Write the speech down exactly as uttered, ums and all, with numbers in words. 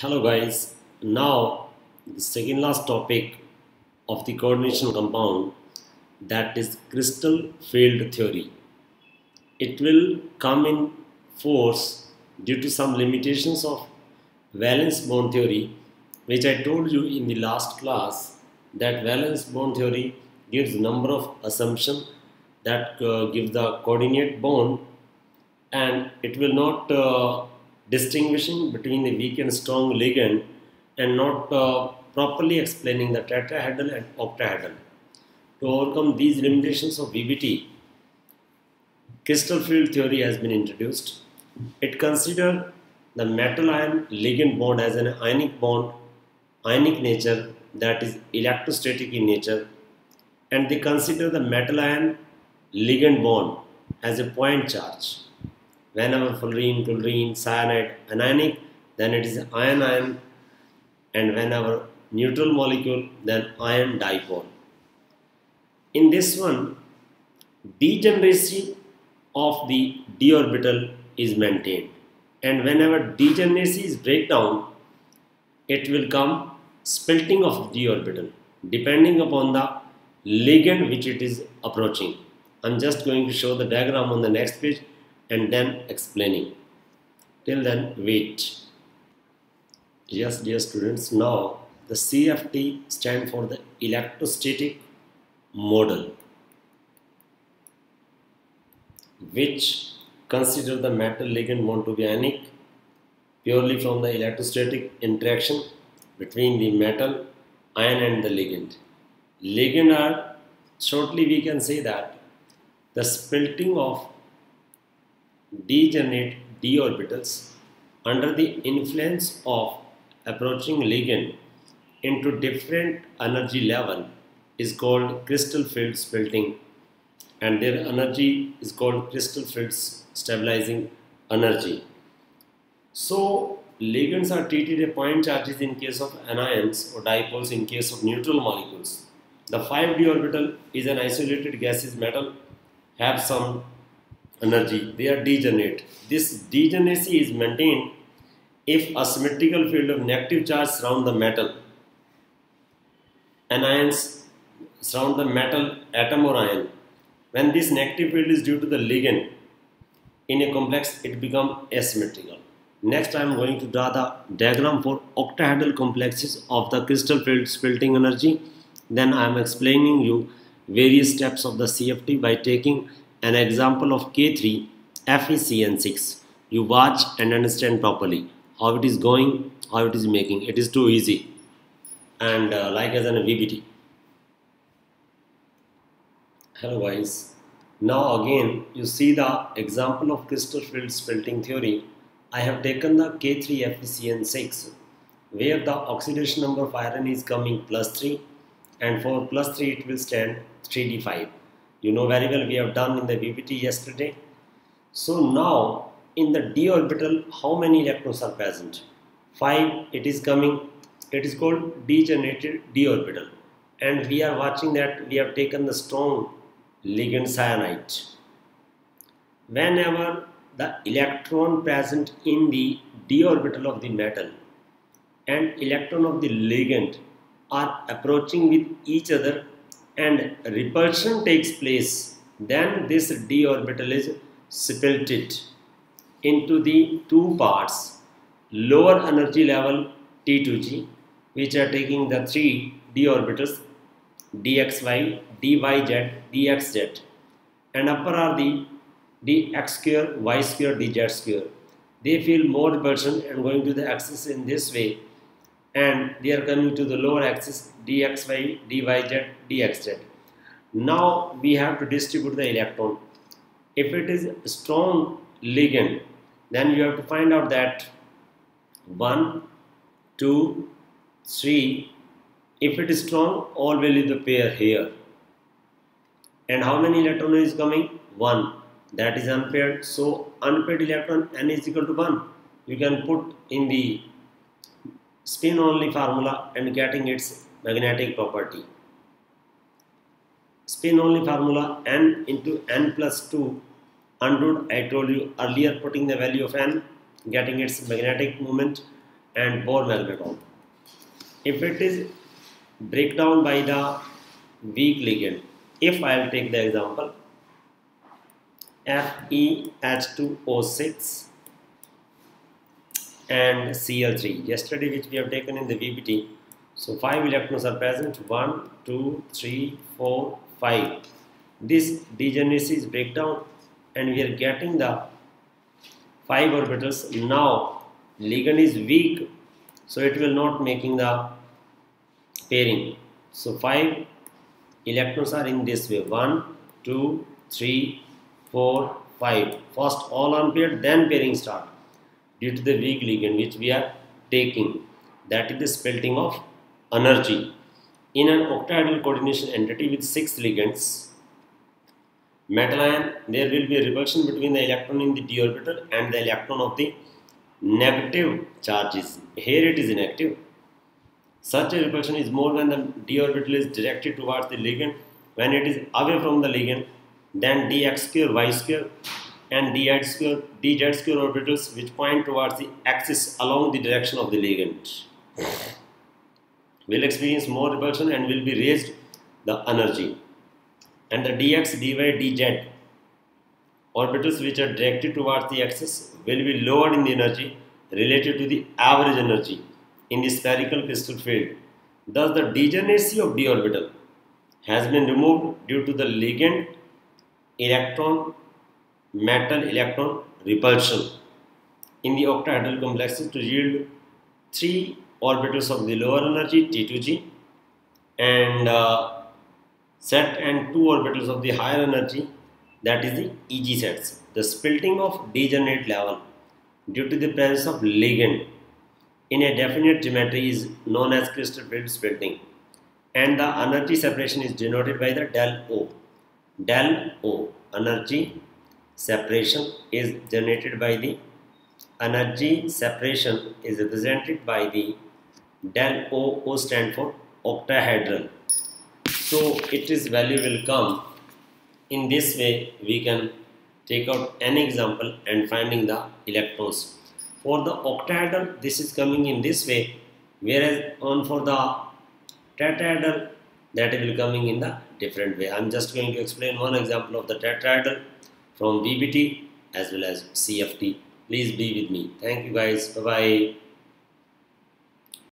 Hello guys, now the second last topic of the coordination compound, that is crystal field theory. It will come in force due to some limitations of valence bond theory, which I told you in the last class that valence bond theory gives number of assumptions that uh, give the coordinate bond, and it will not uh, distinguishing between the weak and strong ligand and not uh, properly explaining the tetrahedral and octahedral. To overcome these limitations of V B T, crystal field theory has been introduced. It considers the metal ion ligand bond as an ionic bond, ionic nature, that is electrostatic in nature, and they consider the metal ion ligand bond as a point charge. Whenever fullerene, toluene, cyanide, anionic, then it is ion-ion, and whenever neutral molecule, then ion dipole. In this one, degeneracy of the d orbital is maintained, and whenever degeneracy is breakdown, it will come splitting of d orbital depending upon the ligand which it is approaching. I am just going to show the diagram on the next page and then explaining. Till then, wait. Yes, dear students, now the C F T stands for the electrostatic model, which consider the metal ligand bond to be ionic purely from the electrostatic interaction between the metal ion and the ligand. Ligand are, shortly we can say that the splitting of degenerate d orbitals under the influence of approaching ligand into different energy level is called crystal field splitting, and their energy is called crystal field stabilizing energy. So ligands are treated as point charges in case of anions, or dipoles in case of neutral molecules. The five d orbital is an isolated gaseous metal, have some energy, they are degenerate. This degeneracy is maintained if a symmetrical field of negative charge surround the metal. Anions surround the metal atom or ion. When this negative field is due to the ligand in a complex, it becomes asymmetrical. Next, I am going to draw the diagram for octahedral complexes of the crystal field splitting energy. Then I am explaining you various steps of the C F T by taking an example of K three FeCn six. You watch and understand properly how it is going, how it is making. It is too easy, and uh, like as in a V B T. Hello guys. Now again you see the example of crystal field splitting theory. I have taken the K three FeCn six, where the oxidation number of iron is coming plus three, and for plus three it will stand three d five. You know very well, we have done in the V B T yesterday. So now in the d orbital, how many electrons are present? Five. It is coming. It is called degenerated d orbital. And we are watching that we have taken the strong ligand cyanide. Whenever the electron present in the d orbital of the metal and electron of the ligand are approaching with each other, and repulsion takes place, then this d orbital is splitted into the two parts, lower energy level t two g, which are taking the three d orbitals dxy, dyz, dxz, and upper are the dx square, y square, dz square. They feel more repulsion and going to the axis in this way, and they are coming to the lower axis dxy, dyz, dxz. Now we have to distribute the electron. If it is strong ligand, then you have to find out that one, two, three. If it is strong, all will leave the pair here. And how many electron is coming? one. That is unpaired. So unpaired electron n is equal to one. You can put in the spin only formula and getting its magnetic property. Spin only formula, n into n plus two, under root, I told you earlier, putting the value of n, getting its magnetic moment, and Bohr-Wallman bound. If it is breakdown by the weak ligand, if I will take the example F e H two O six and C l three, yesterday which we have taken in the V B T, so five electrons are present, one, two, three, four, five. This degeneracy is breakdown and we are getting the five orbitals. Now ligand is weak, so it will not making the pairing. So five electrons are in this way, one, two, three, four, five. First all unpaired, then pairing start due to the weak ligand which we are taking. That is the splitting of energy. In an octahedral coordination entity with six ligands, metal ion, there will be a repulsion between the electron in the d orbital and the electron of the negative charges. Here it is inactive. Such a repulsion is more when the d orbital is directed towards the ligand. When it is away from the ligand, then dx square y square and dz square dz square orbitals which point towards the axis along the direction of the ligand will experience more repulsion and will be raised the energy, and the dx dy dz orbitals which are directed towards the axis will be lowered in the energy related to the average energy in the spherical crystal field. Thus the degeneracy of d orbital has been removed due to the ligand electron metal electron repulsion in the octahedral complexes to yield three orbitals of the lower energy t two g and uh, set and two orbitals of the higher energy, that is the e g sets. The splitting of degenerate level due to the presence of ligand in a definite geometry is known as crystal field splitting, and the energy separation is denoted by the del o. Del o energy separation is generated by the energy separation is represented by the del O. O stand for octahedral. So its value will come. In this way we can take out an example and finding the electrons. For the octahedral this is coming in this way, whereas on for the tetrahedral that will coming in the different way. I am just going to explain one example of the tetrahedral from V B T as well as C F T. Please be with me. Thank you guys. Bye bye.